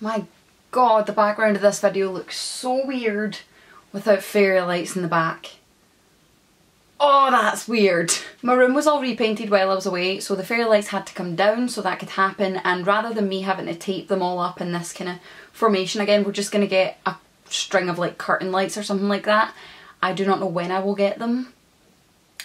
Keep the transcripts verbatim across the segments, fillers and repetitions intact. My god, the background of this video looks so weird without fairy lights in the back. Oh, that's weird. My room was all repainted while I was away, so the fairy lights had to come down so that could happen, and rather than me having to tape them all up in this kind of formation again, we're just going to get a string of like curtain lights or something like that. I do not know when I will get them.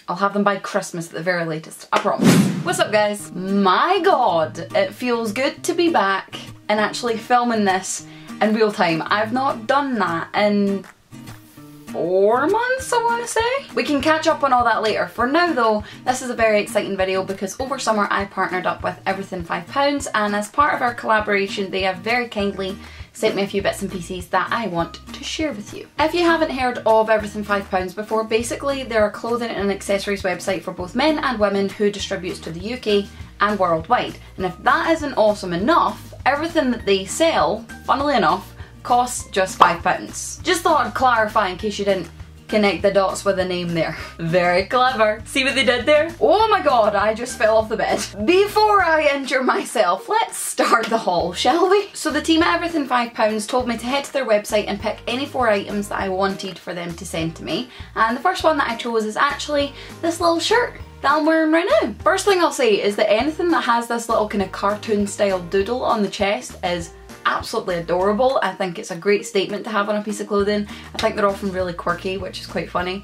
I'll have them by Christmas at the very latest, I promise. What's up, guys? My god, it feels good to be back and actually filming this in real time. I've not done that in four months, I want to say. We can catch up on all that later. For now though, this is a very exciting video because over summer I partnered up with Everything five pounds, and as part of our collaboration they have very kindly sent me a few bits and pieces that I want to share with you. If you haven't heard of Everything five pounds before, basically they're a clothing and accessories website for both men and women who distributes to the U K and worldwide. And if that isn't awesome enough, everything that they sell, funnily enough, costs just five pounds. Just thought I'd clarify in case you didn't connect the dots with the name there. Very clever. See what they did there? Oh my god, I just fell off the bed. Before I injure myself, let's start the haul, shall we? So the team at Everything five pounds told me to head to their website and pick any four items that I wanted for them to send to me. And the first one that I chose is actually this little shirt that I'm wearing right now. First thing I'll say is that anything that has this little kind of cartoon style doodle on the chest is absolutely adorable. I think it's a great statement to have on a piece of clothing. I think they're often really quirky, which is quite funny.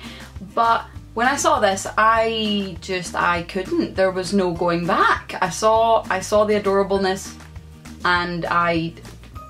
But when I saw this, I just, I couldn't. There was no going back. I saw, I saw the adorableness and I,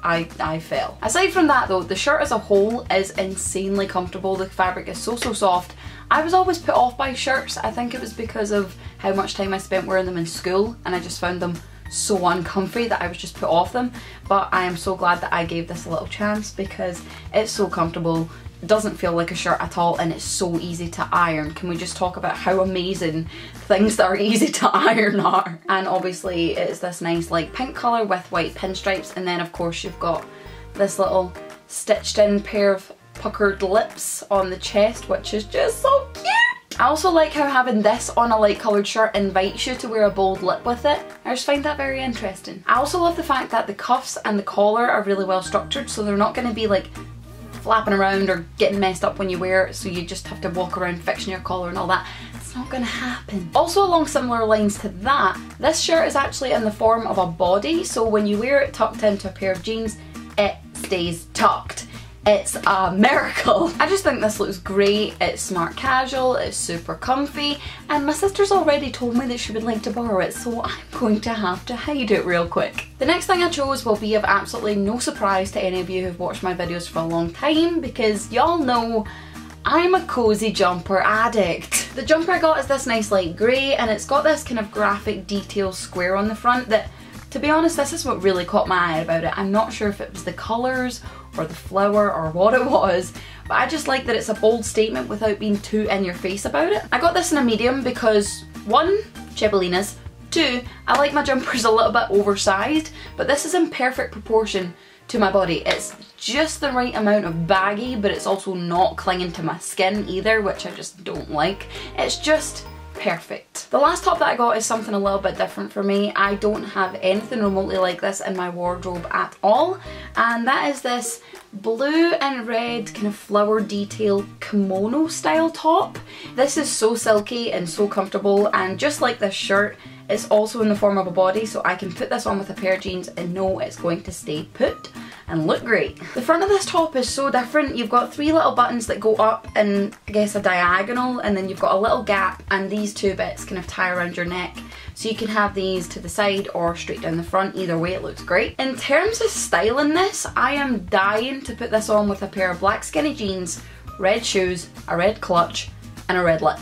I, I fell. Aside from that though, the shirt as a whole is insanely comfortable. The fabric is so, so soft. I was always put off by shirts. I think it was because of how much time I spent wearing them in school, and I just found them so uncomfy that I was just put off them. But I am so glad that I gave this a little chance because it's so comfortable, doesn't feel like a shirt at all, and it's so easy to iron. Can we just talk about how amazing things that are easy to iron are? And obviously it's this nice like pink colour with white pinstripes, and then of course you've got this little stitched in pair of puckered lips on the chest, which is just so cute. I also like how having this on a light coloured shirt invites you to wear a bold lip with it. I just find that very interesting. I also love the fact that the cuffs and the collar are really well structured, so they're not going to be like flapping around or getting messed up when you wear it, so you just have to walk around fixing your collar and all that. It's not going to happen. Also along similar lines to that, this shirt is actually in the form of a body, so when you wear it tucked into a pair of jeans, it stays tucked. It's a miracle. I just think this looks great. It's smart casual, it's super comfy, and my sister's already told me that she would like to borrow it, so I'm going to have to hide it real quick. The next thing I chose will be of absolutely no surprise to any of you who've watched my videos for a long time, because y'all know I'm a cozy jumper addict. The jumper I got is this nice light grey, and it's got this kind of graphic detail square on the front that, to be honest, this is what really caught my eye about it. I'm not sure if it was the colours or the flower or what it was, but I just like that it's a bold statement without being too in your face about it. I got this in a medium because one, Cebellina's, two, I like my jumpers a little bit oversized, but this is in perfect proportion to my body. It's just the right amount of baggy, but it's also not clinging to my skin either, which I just don't like. It's just perfect. The last top that I got is something a little bit different for me. I don't have anything remotely like this in my wardrobe at all, and that is this blue and red kind of flower detail kimono style top. This is so silky and so comfortable, and just like this shirt, it's also in the form of a body, so I can put this on with a pair of jeans and know it's going to stay put and look great. The front of this top is so different. You've got three little buttons that go up in, I guess, a diagonal, and then you've got a little gap, and these two bits kind of tie around your neck. So you can have these to the side or straight down the front. Either way, it looks great. In terms of styling this, I am dying to put this on with a pair of black skinny jeans, red shoes, a red clutch, and a red lip.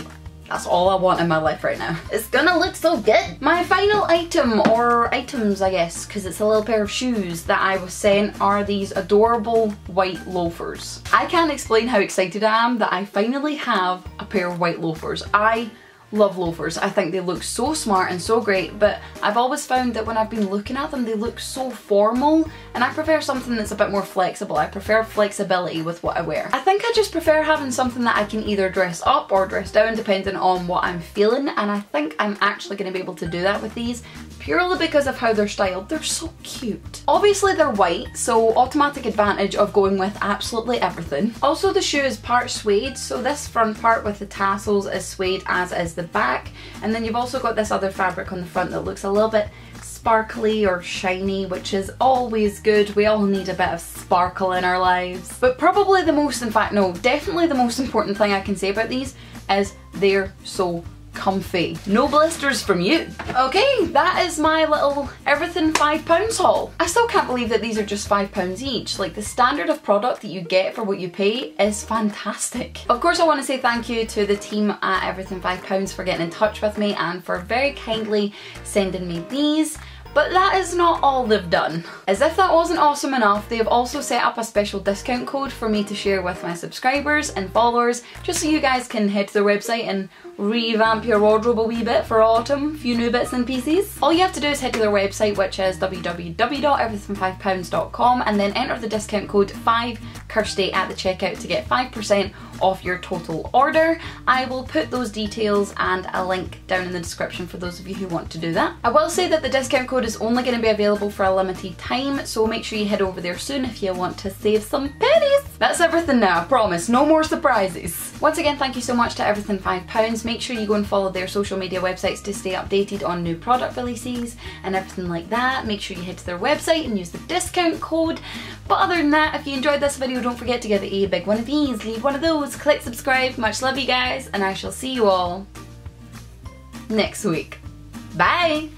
That's all I want in my life right now. It's gonna look so good. My final item, or items I guess, because it's a little pair of shoes that I was sent, are these adorable white loafers. I can't explain how excited I am that I finally have a pair of white loafers. I love loafers. I think they look so smart and so great, but I've always found that when I've been looking at them, they look so formal, and I prefer something that's a bit more flexible. I prefer flexibility with what I wear. I think I just prefer having something that I can either dress up or dress down depending on what I'm feeling, and I think I'm actually going to be able to do that with these purely because of how they're styled. They're so cute. Obviously they're white, so automatic advantage of going with absolutely everything. Also the shoe is part suede, so this front part with the tassels is suede, as is the back, and then you've also got this other fabric on the front that looks a little bit sparkly or shiny, which is always good. We all need a bit of sparkle in our lives. But probably the most, in fact no, definitely the most important thing I can say about these is they're so comfy. No blisters from you. Okay, that is my little everything five pounds haul. I still can't believe that these are just five pounds each. Like, the standard of product that you get for what you pay is fantastic. Of course, I want to say thank you to the team at Everything five pounds for getting in touch with me and for very kindly sending me these. But that is not all they've done. As if that wasn't awesome enough, they have also set up a special discount code for me to share with my subscribers and followers, just so you guys can head to their website and revamp your wardrobe a wee bit for autumn, a few new bits and pieces. All you have to do is head to their website, which is w w w dot everything five pounds dot com, and then enter the discount code five Kirstie at the checkout to get five percent off your total order. I will put those details and a link down in the description for those of you who want to do that. I will say that the discount code is only going to be available for a limited time, so make sure you head over there soon if you want to save some pennies. That's everything now, I promise. No more surprises. Once again, thank you so much to Everything five pounds. Make sure you go and follow their social media websites to stay updated on new product releases and everything like that. Make sure you head to their website and use the discount code. But other than that, if you enjoyed this video, don't forget to give it a big one of these, leave one of those, click subscribe. Much love you guys, and I shall see you all next week. Bye!